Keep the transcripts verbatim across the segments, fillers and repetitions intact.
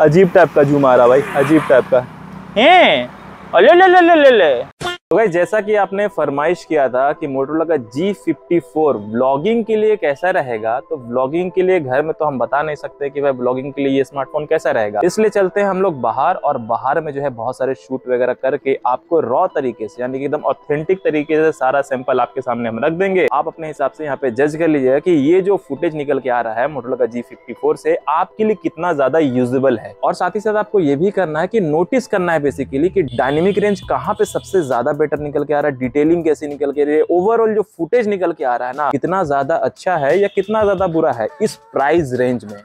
अजीब टाइप का जूम आ रहा भाई, अजीब टाइप का है। तो भाई जैसा कि आपने फरमाइश किया था कि मोटोरोला का जी फिफ्टी फोर ब्लॉगिंग के लिए कैसा रहेगा, तो ब्लॉगिंग के लिए घर में तो हम बता नहीं सकते कि भाई ब्लॉगिंग के लिए ये स्मार्टफोन कैसा रहेगा, इसलिए चलते हैं हम लोग बाहर। और बाहर में जो है बहुत सारे शूट वगैरह करके आपको रॉ तरीके से यानी कि एकदम ऑथेंटिक तरीके से सारा सैंपल आपके सामने हम रख देंगे। आप अपने हिसाब से यहाँ पे जज कर लीजिएगा कि ये जो फुटेज निकल के आ रहा है मोटोरोला का जी फिफ्टी फोर से आपके लिए कितना ज्यादा यूजेबल है। और साथ ही साथ आपको ये भी करना है कि नोटिस करना है बेसिकली कि डायनेमिक रेंज कहाँ पे सबसे ज्यादा बेटर निकल के आ रहा है, डिटेलिंग कैसी निकल के रही है, ओवरऑल जो फुटेज निकल के आ रहा है ना कितना ज्यादा अच्छा है या कितना ज्यादा बुरा है इस प्राइस रेंज में।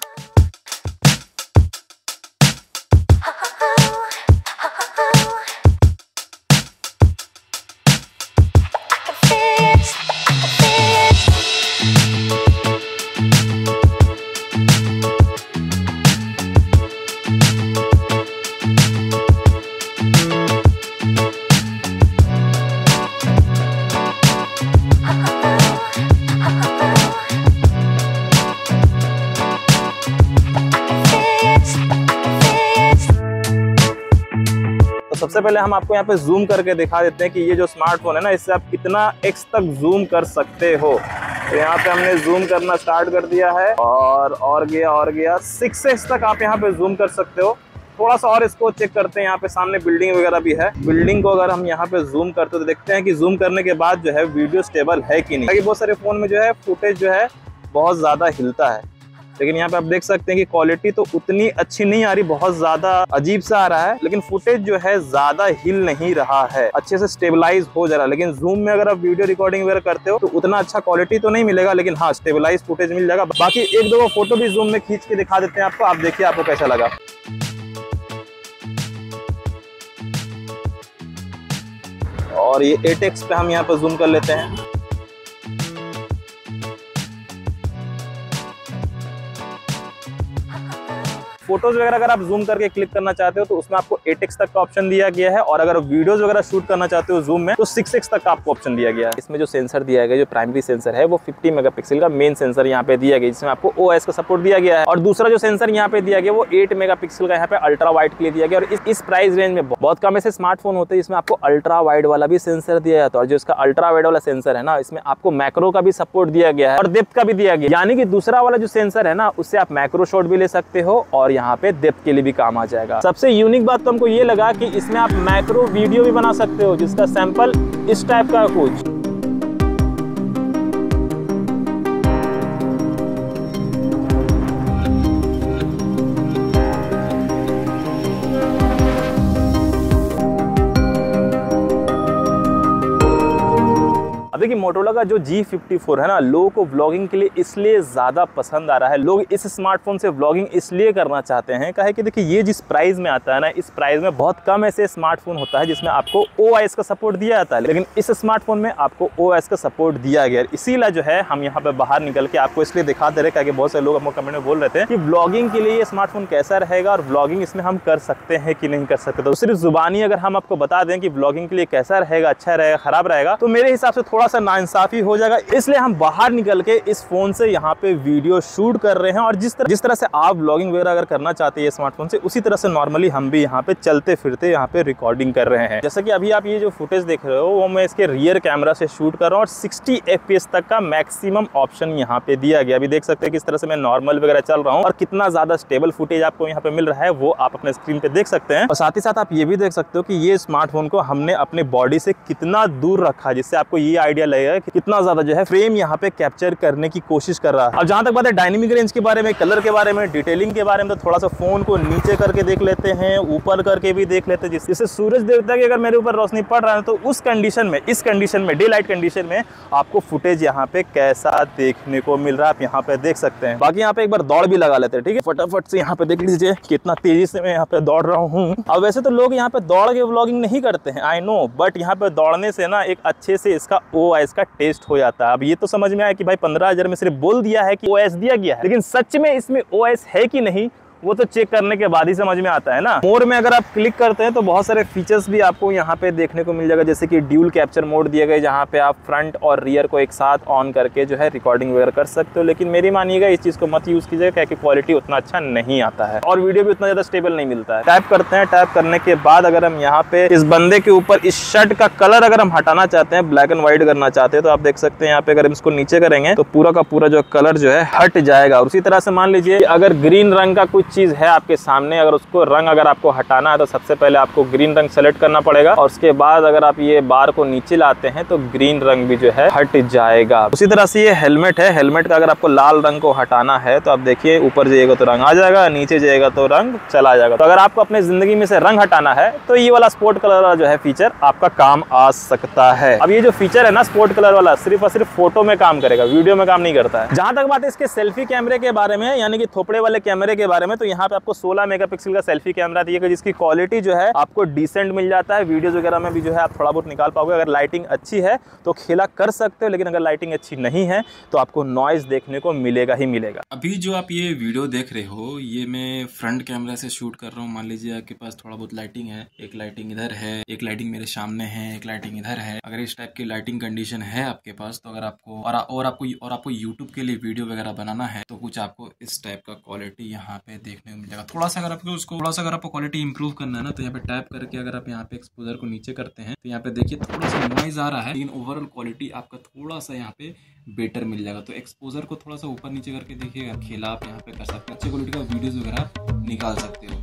सबसे पहले हम आपको यहाँ पे जूम करके दिखा देते हैं कि ये जो स्मार्टफोन है ना इससे आप कितना एक्स तक जूम कर सकते हो। तो यहाँ पे हमने जूम करना स्टार्ट कर दिया है और और गया और गया सिक्स एक्स तक आप यहाँ पे जूम कर सकते हो। थोड़ा सा और इसको चेक करते हैं, यहाँ पे सामने बिल्डिंग वगैरह भी है, बिल्डिंग को अगर हम यहाँ पे जूम करते तो देखते हैं कि जूम करने के बाद जो है वीडियो स्टेबल है कि नहीं। बहुत सारे फोन में जो है फुटेज जो है बहुत ज्यादा हिलता है, लेकिन यहाँ पे आप देख सकते हैं कि क्वालिटी तो उतनी अच्छी नहीं आ रही, बहुत ज्यादा अजीब सा आ रहा है, लेकिन फुटेज जो है ज्यादा हिल नहीं रहा है, अच्छे से स्टेबलाइज हो जा रहा है। लेकिन जूम में अगर आप वीडियो रिकॉर्डिंग वगैरह करते हो तो उतना अच्छा क्वालिटी तो नहीं मिलेगा, लेकिन हाँ स्टेबलाइज फुटेज मिल जाएगा। बाकी एक दो फोटो भी जूम में खींच के दिखा देते हैं आपको, आप देखिए आपको कैसा लगा। और ये एट एक्स पे हम यहाँ पर जूम कर लेते हैं। फोटोज वगैरह अगर आप जूम करके क्लिक करना चाहते हो तो उसमें आपको एट एक्स तक का ऑप्शन दिया गया है, और अगर वीडियोज वगैरह शूट करना चाहते हो जूम में तो सिक्स एक्स तक का आपको ऑप्शन दिया गया है। इसमें जो सेंसर दिया गया, जो प्राइमरी सेंसर है वो फिफ्टी मेगापिक्सल का मेन सेंसर यहाँ पे दिया गया, जिसमें आपको ओ एस का सपोर्ट दिया गया है। और दूसरा जो सेंसर यहाँ पे दिया गया वो एट मेगापिक्सल का यहाँ पे अल्ट्रा वाइड के लिए दिया गया। और इस, इस प्राइस रेंज में बहुत कम ऐसे स्मार्टफोन होते हैं जिसमें आपको अल्ट्रा वाइड वाला भी सेंसर दिया जाता है, और जो इसका अल्ट्रा वाइड वाला सेंसर है ना इसमें आपको मैक्रो का भी सपोर्ट दिया गया है और डेप्थ का भी दिया गया, यानी कि दूसरा वाला जो सेंसर है ना उससे आप मैक्रो शॉट भी ले सकते हो और यहाँ पे डेप्थ के लिए भी काम आ जाएगा। सबसे यूनिक बात तो हमको ये लगा कि इसमें आप मैक्रो वीडियो भी बना सकते हो जिसका सैंपल इस टाइप का कुछ। देखिए मोटोरोला का जो जी फिफ्टी फोर है ना लोगों को व्लॉगिंग के लिए इसलिए ज़्यादा पसंद आ रहा है, लोग इस स्मार्टफोन से व्लॉगिंग इसलिए करना चाहते हैं कहे कि देखिए ये जिस प्राइस में आता है ना इस प्राइस में बहुत कम ऐसे स्मार्टफोन होता है जिसमें आपको ओ एस का सपोर्ट दिया जाता है, लेकिन इस स्मार्टफोन में आपको ओ एस का सपोर्ट दिया गया। इसीलिए जो है हम यहाँ पर बाहर निकल के आपको इसलिए दिखाते रहे कि बहुत सारे लोग हमको कमेंट में बोल रहे थे कि व्लॉगिंग के लिए ये स्मार्टफोन कैसा रहेगा और व्लॉगिंग इसमें हम कर सकते हैं कि नहीं कर सकते। तो सिर्फ जुबानी अगर हम आपको बता दें कि व्लॉगिंग के लिए कैसा रहेगा, अच्छा रहेगा, खराब रहेगा, तो मेरे हिसाब से थोड़ा सा नाइंसाफी हो जाएगा। इसलिए हम बाहर निकल के इस फोन से यहाँ पे वीडियो शूट कर रहे हैं, और जिस तरह जिस तरह से आप व्लॉगिंग वगैरह अगर करना चाहते हैं स्मार्टफोन से उसी तरह से नॉर्मली हम भी यहाँ पे चलते फिरते यहाँ पे रिकॉर्डिंग कर रहे हैं। जैसा कि अभी आप ये जो फुटेज देख रहे हो वो मैं इसके रियर कैमरा से शूट कर रहा हूँ, और सिक्सटी एफ पी एस तक का मैक्सिमम ऑप्शन यहाँ पे दिया गया। अभी देख सकते हैं किस तरह से मैं नॉर्मल वगैरह चल रहा हूँ और कितना ज्यादा स्टेबल फुटेज आपको यहाँ पे मिल रहा है वो आप अपने स्क्रीन पे देख सकते हैं। और साथ ही साथ आप ये भी देख सकते हो कि ये स्मार्टफोन को हमने अपने बॉडी से कितना दूर रखा, जिससे आपको ये आइडिया लगेगा कि कितना ज्यादा जो है फ्रेम यहाँ पे कैप्चर करने की कोशिश कर रहा है। और जहां तक बात है डायनेमिक रेंज के बारे में, कलर के बारे में, डिटेलिंग के बारे में, तो थोड़ा सा फोन को नीचे करके देख लेते हैं, ऊपर करके भी देख लेते हैं, जिससे सूरज देवता की अगर मेरे ऊपर रोशनी पड़ रहा है तो उस कंडीशन में, इस कंडीशन में, डे लाइट कंडीशन में आपको फुटेज यहाँ पे कैसा देखने को मिल रहा है आप यहाँ पे देख सकते हैं। बाकी यहाँ पे एक बार दौड़ भी लगा लेते हैं, ठीक है, फटाफट से यहाँ पे देख लीजिए कितना तेजी से मैं यहाँ पे दौड़ रहा हूँ। अब वैसे तो लोग यहाँ पे दौड़ के व्लॉगिंग नहीं करते हैं, आई नो, बट यहाँ पे दौड़ने से ना एक अच्छे से इसका ओ एस का टेस्ट हो जाता है। अब ये तो समझ में आया कि भाई पंद्रह हजार में सिर्फ बोल दिया है कि ओ एस दिया गया है, लेकिन सच में इसमें ओ एस है कि नहीं वो तो चेक करने के बाद ही समझ में आता है ना। मोड में अगर आप क्लिक करते हैं तो बहुत सारे फीचर्स भी आपको यहाँ पे देखने को मिल जाएगा, जैसे कि ड्यूल कैप्चर मोड दिए गए, जहाँ पे आप फ्रंट और रियर को एक साथ ऑन करके जो है रिकॉर्डिंग वगैरह कर सकते हो। लेकिन मेरी मानिएगा इस चीज़ को मत यूज़ कीजिएगा, क्योंकि क्वालिटी उतना अच्छा नहीं आता है और वीडियो भी उतना ज़्यादा स्टेबल नहीं मिलता है। टाइप करते हैं, टाइप करने के बाद अगर हम यहाँ पे इस बंदे के ऊपर इस शर्ट का कलर अगर हम हटाना चाहते हैं, ब्लैक एंड व्हाइट करना चाहते हैं, तो आप देख सकते हैं यहाँ पे अगर हम इसको नीचे करेंगे तो पूरा का पूरा जो कलर जो है हट जाएगा। और उसी तरह से मान लीजिए अगर ग्रीन रंग का कुछ चीज है आपके सामने, अगर उसको रंग अगर आपको हटाना है तो सबसे पहले आपको ग्रीन रंग सेलेक्ट करना पड़ेगा और उसके बाद अगर आप ये बार को नीचे लाते हैं तो ग्रीन रंग भी जो है हट जाएगा। उसी तरह से ये हेलमेट है, हेलमेट का अगर आपको लाल रंग को हटाना है तो आप देखिए ऊपर जाइएगा तो रंग आ जाएगा, नीचे जाएगा तो रंग चला जाएगा। तो अगर आपको अपने जिंदगी में से रंग हटाना है तो ये वाला स्पोर्ट कलर वाला जो है फीचर आपका काम आ सकता है। अब ये जो फीचर है ना स्पोर्ट कलर वाला, सिर्फ और सिर्फ फोटो में काम करेगा, वीडियो में काम नहीं करता है। जहां तक बात है इसके सेल्फी कैमरे के बारे में, यानी कि थोपड़े वाले कैमरे के बारे में, तो यहाँ पे आपको सोलह मेगापिक्सल का सेल्फी कैमरा दिया गया, जिसकी क्वालिटी जो है आपको डिसेंट मिल जाता है। वीडियोस वगैरह में भी जो है आप थोड़ा बहुत निकाल पाओगे, अगर लाइटिंग अच्छी है तो खेला कर सकते हो, लेकिन अगर लाइटिंग अच्छी नहीं है तो आपको नॉइज देखने को मिलेगा ही मिलेगा। अभी जो आप ये वीडियो देख रहे हो ये मैं फ्रंट कैमरा से शूट कर रहा हूँ। मान लीजिए आपके पास थोड़ा बहुत लाइटिंग है, एक लाइटिंग इधर है, एक लाइटिंग मेरे सामने है, एक लाइटिंग इधर है। अगर इस टाइप की लाइटिंग कंडीशन है आपके पास तो अगर आपको और, और आपको और आपको यूट्यूब के लिए वीडियो वगैरह बनाना है तो कुछ आपको इस टाइप का क्वालिटी यहाँ पे देखने को मिल जाएगा। थोड़ा सा अगर आपको उसको थोड़ा सा अगर आपको क्वालिटी इंप्रूव करना है ना तो यहाँ पे टाइप करके अगर आप यहाँ पे एक्सपोजर को नीचे करते हैं तो यहाँ पे देखिए थोड़ा सा नॉइज आ रहा है, लेकिन ओवरऑल क्वालिटी आपका थोड़ा सा यहाँ पे बेटर मिल जाएगा। तो एक्सपोजर को थोड़ा सा ऊपर नीचे करके देखिएगा, खेला आप यहाँ पे कर सकते हो, अच्छी क्वालिटी का वीडियोज वगैरह निकाल सकते हो।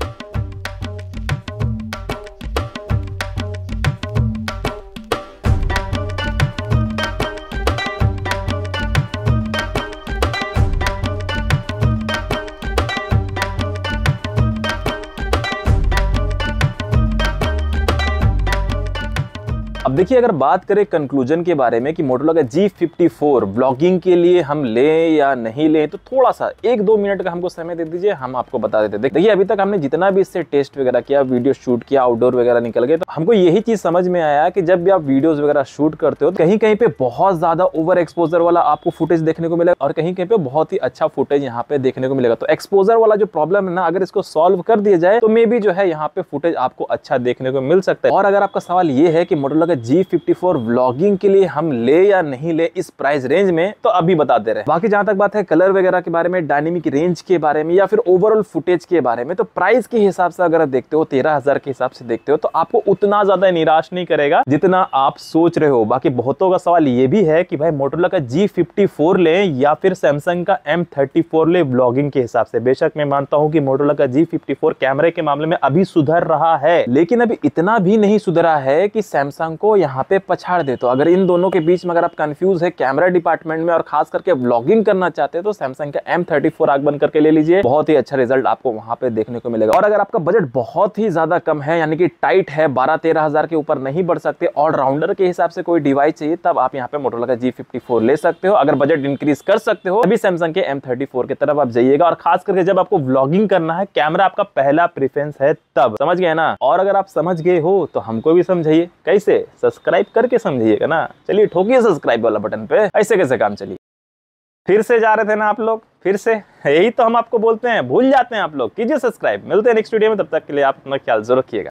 अब देखिए अगर बात करें कंक्लूजन के बारे में कि Motorola का जी फिफ्टी फोर ब्लॉगिंग के लिए हम लें या नहीं लें, तो थोड़ा सा एक दो मिनट का हमको समय दे दीजिए, हम आपको बता देते हैं। देखिए अभी तक हमने जितना भी इससे टेस्ट वगैरह किया, वीडियो शूट किया, आउटडोर वगैरह निकल गए, तो हमको यही चीज समझ में आया कि जब भी आप वीडियोज वगैरह शूट करते हो तो कहीं कहीं पे बहुत ज्यादा ओवर एक्सपोजर वाला आपको फुटेज देखने को मिलेगा और कहीं कहीं पे बहुत ही अच्छा फुटेज यहाँ पे देखने को मिलेगा। तो एक्सपोजर वाला जो प्रॉब्लम है ना, अगर इसको सॉल्व कर दिया जाए तो मे बी जो है यहाँ पे फुटेज आपको अच्छा देखने को मिल सकता है। और अगर आपका सवाल ये है कि Motorola G fifty four vlogging के लिए हम ले या नहीं ले इस प्राइस रेंज में, तो अभी बता दे रहे हैं। बाकी जहां तक बात है कलर वगैरह के बारे में, डायनेमिक रेंज के बारे में या फिर ओवरऑल फुटेज के बारे में, तो प्राइस के हिसाब से अगर आप देखते हो तेरह हजार के हिसाब से देखते हो तो आपको उतना ज्यादा निराश नहीं करेगा जितना आप सोच रहे हो। बाकी बहुतों का सवाल ये भी है कि भाई Motorola का जी फिफ्टी फोर ले या फिर सैमसंग का एम थर्टी फोर ले व्लॉगिंग के हिसाब से। बेशक मैं मानता हूँ कि Motorola का जी फिफ्टी फोर कैमरे के मामले में अभी सुधर रहा है, लेकिन अभी इतना भी नहीं सुधरा है कि सैमसंग को यहाँ पे पछाड़ दे। तो अगर इन दोनों के बीच में अगर आप कंफ्यूज है कैमरा डिपार्टमेंट में और खास करके व्लॉगिंग करना चाहते हैं तो सैमसंग का एम थर्टी फोर आग बंद करके ले लीजिए, बहुत ही अच्छा रिजल्ट आपको वहां पे देखने को मिलेगा। और अगर आपका बजट बहुत ही ज्यादा कम है, यानी कि टाइट है, बारह तेरह हजार के ऊपर नहीं बढ़ सकते, ऑलराउंडर के हिसाब से कोई डिवाइस चाहिए, तब आप यहाँ पे Motorola का जी फिफ्टी फोर ले सकते हो। अगर बजट इंक्रीज कर सकते हो अभी सैमसंग के एम थर्टी फोर की तरफ आप जाइएगा, और खास करके जब आपको व्लॉगिंग करना है कैमरा आपका पहला प्रेफरेंस है तब, समझ गए ना। और अगर आप समझ गए हो तो हमको भी समझाइए, कैसे? सब्सक्राइब करके समझिएगा ना, चलिए ठोकिए सब्सक्राइब वाला बटन पे, ऐसे कैसे काम चलिए। फिर से जा रहे थे ना आप लोग, फिर से यही तो हम आपको बोलते हैं, भूल जाते हैं आप लोग, कीजिए सब्सक्राइब। मिलते हैं नेक्स्ट वीडियो में, तब तक के लिए आप अपना ख्याल जरूर रखिएगा।